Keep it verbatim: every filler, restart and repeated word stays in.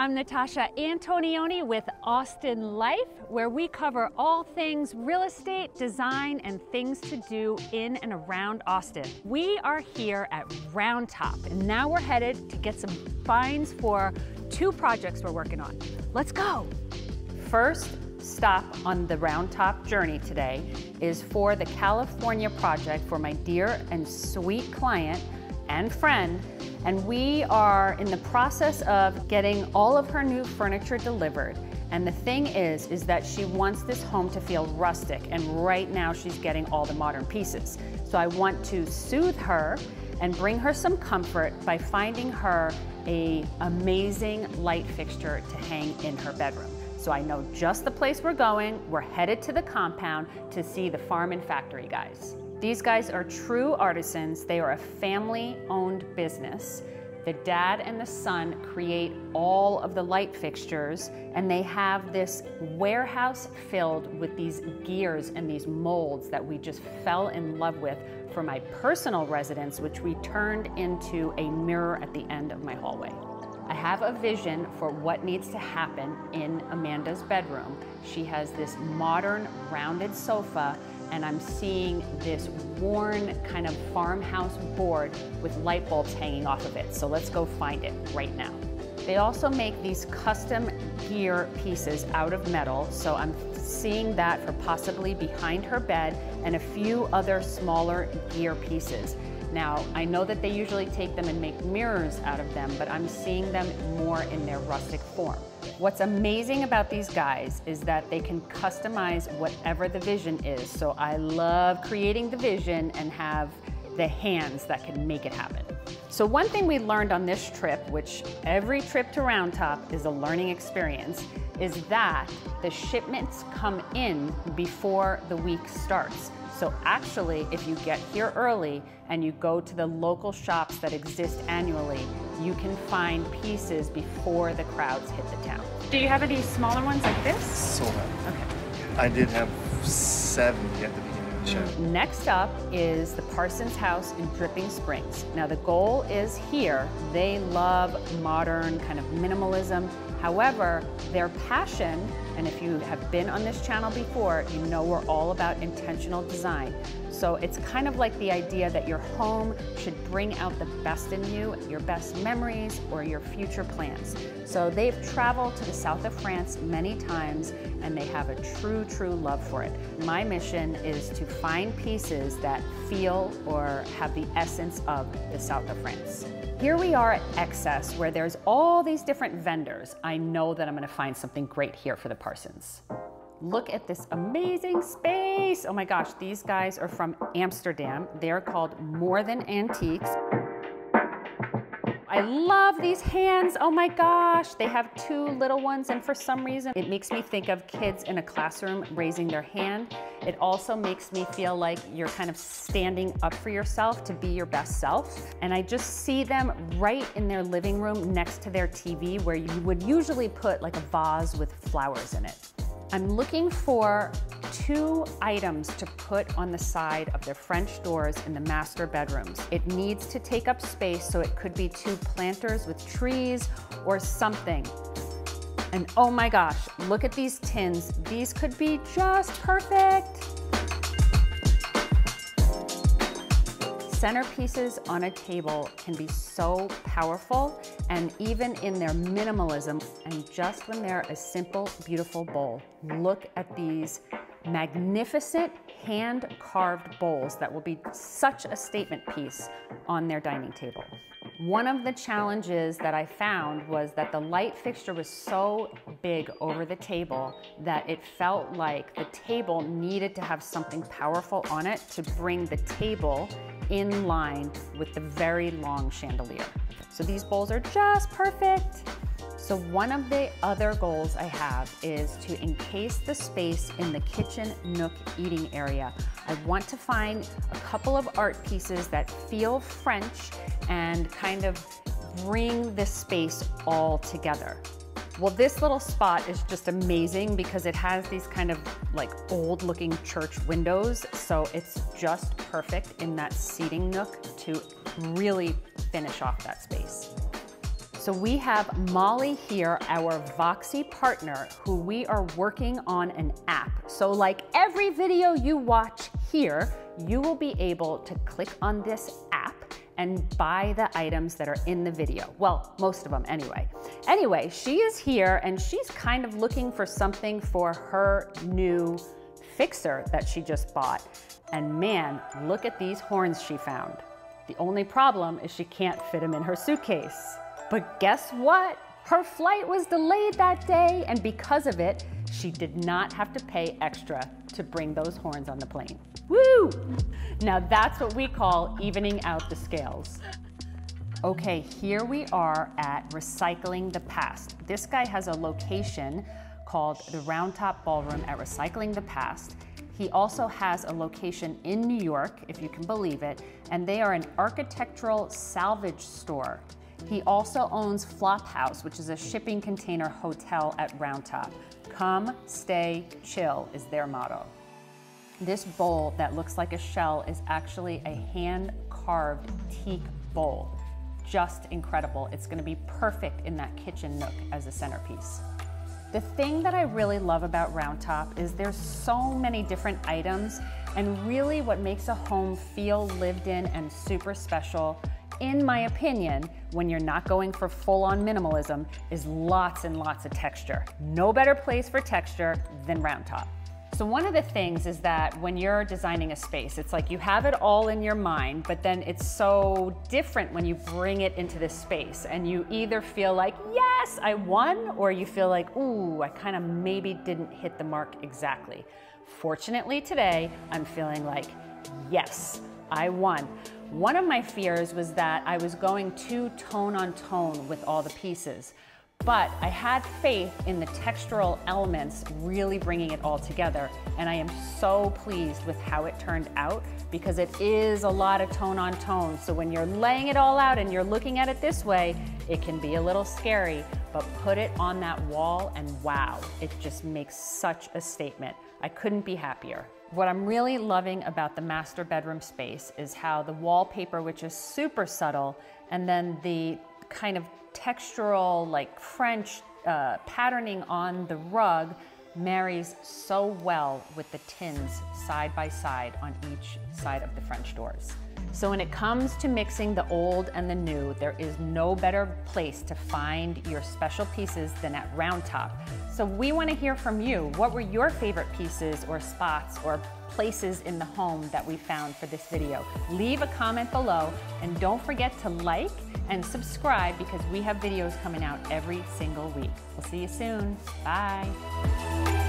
I'm Natasha Antonioni with Austin Life, where we cover all things real estate, design, and things to do in and around Austin. We are here at Round Top, and now we're headed to get some finds for two projects we're working on. Let's go. First stop on the Round Top journey today is for the California project for my dear and sweet client and friend, and we are in the process of getting all of her new furniture delivered. And the thing is, is that she wants this home to feel rustic, and right now she's getting all the modern pieces. So I want to soothe her and bring her some comfort by finding her an amazing light fixture to hang in her bedroom. So I know just the place we're going. We're headed to the compound to see the farm and factory guys. These guys are true artisans. They are a family-owned business. The dad and the son create all of the light fixtures, and they have this warehouse filled with these gears and these molds that we just fell in love with for my personal residence, which we turned into a mirror at the end of my hallway. I have a vision for what needs to happen in Amanda's bedroom. She has this modern rounded sofa, and I'm seeing this worn kind of farmhouse board with light bulbs hanging off of it. So let's go find it right now. They also make these custom gear pieces out of metal. So I'm seeing that for possibly behind her bed and a few other smaller gear pieces. Now, I know that they usually take them and make mirrors out of them, but I'm seeing them more in their rustic form. What's amazing about these guys is that they can customize whatever the vision is. So I love creating the vision and have the hands that can make it happen. So one thing we learned on this trip, which every trip to Round Top is a learning experience, is that the shipments come in before the week starts. So actually, if you get here early and you go to the local shops that exist annually, you can find pieces before the crowds hit the town. Do you have any smaller ones like this? Sort of. Okay. I did have seven at the beginning of the show. Next up is the Parsons House in Dripping Springs. Now the goal is here. They love modern kind of minimalism. However, their passion, and if you have been on this channel before, you know we're all about intentional design. So it's kind of like the idea that your home should bring out the best in you, your best memories, or your future plans. So they've traveled to the south of France many times, and they have a true, true love for it. My mission is to find pieces that feel or have the essence of the south of France. Here we are at X S, where there's all these different vendors. I know that I'm gonna find something great here for the Parsons. Look at this amazing space. Oh my gosh, these guys are from Amsterdam. They're called More Than Antiques. I love these hands, oh my gosh. They have two little ones, and for some reason, it makes me think of kids in a classroom raising their hand. It also makes me feel like you're kind of standing up for yourself to be your best self. And I just see them right in their living room next to their T V, where you would usually put like a vase with flowers in it. I'm looking for two items to put on the side of their French doors in the master bedrooms. It needs to take up space, so it could be two planters with trees or something. And oh my gosh, look at these tins. These could be just perfect. Centerpieces on a table can be so powerful, and even in their minimalism, and just when they're a simple, beautiful bowl. Look at these magnificent hand-carved bowls that will be such a statement piece on their dining table. One of the challenges that I found was that the light fixture was so big over the table that it felt like the table needed to have something powerful on it to bring the table in line with the very long chandelier. So these bowls are just perfect. So one of the other goals I have is to encase the space in the kitchen nook eating area. I want to find a couple of art pieces that feel French and kind of bring this space all together. Well, this little spot is just amazing because it has these kind of like old looking church windows. So it's just perfect in that seating nook to really finish off that space. So we have Molly here, our Voxy partner, who we are working on an app. So like every video you watch here, you will be able to click on this app and buy the items that are in the video. Well, most of them anyway. Anyway, she is here and she's kind of looking for something for her new fixer that she just bought. And man, look at these horns she found. The only problem is she can't fit them in her suitcase. But guess what? Her flight was delayed that day, and because of it, she did not have to pay extra to bring those horns on the plane. Woo! Now that's what we call evening out the scales. Okay, here we are at Recycling the Past. This guy has a location called the Round Top Ballroom at Recycling the Past. He also has a location in New York, if you can believe it, and they are an architectural salvage store. He also owns Flophouse, which is a shipping container hotel at Round Top. Come, stay, chill is their motto. This bowl that looks like a shell is actually a hand-carved teak bowl. Just incredible. It's gonna be perfect in that kitchen nook as a centerpiece. The thing that I really love about Round Top is there's so many different items, and really what makes a home feel lived in and super special, in my opinion, when you're not going for full-on minimalism, is lots and lots of texture. No better place for texture than Round Top. So one of the things is that when you're designing a space, it's like you have it all in your mind, but then it's so different when you bring it into this space, and you either feel like, yes, I won, or you feel like, ooh, I kind of maybe didn't hit the mark exactly. Fortunately today, I'm feeling like, yes, I won. One of my fears was that I was going too tone on tone with all the pieces, but I had faith in the textural elements really bringing it all together, and I am so pleased with how it turned out, because it is a lot of tone on tone. So when you're laying it all out and you're looking at it this way, it can be a little scary, but put it on that wall and wow, it just makes such a statement. I couldn't be happier. What I'm really loving about the master bedroom space is how the wallpaper, which is super subtle, and then the kind of textural, like French uh, patterning on the rug marries so well with the tins side by side on each side of the French doors. So when it comes to mixing the old and the new, there is no better place to find your special pieces than at Round Top. So we want to hear from you. What were your favorite pieces or spots or places in the home that we found for this video? Leave a comment below, and don't forget to like and subscribe, because we have videos coming out every single week. We'll see you soon. Bye.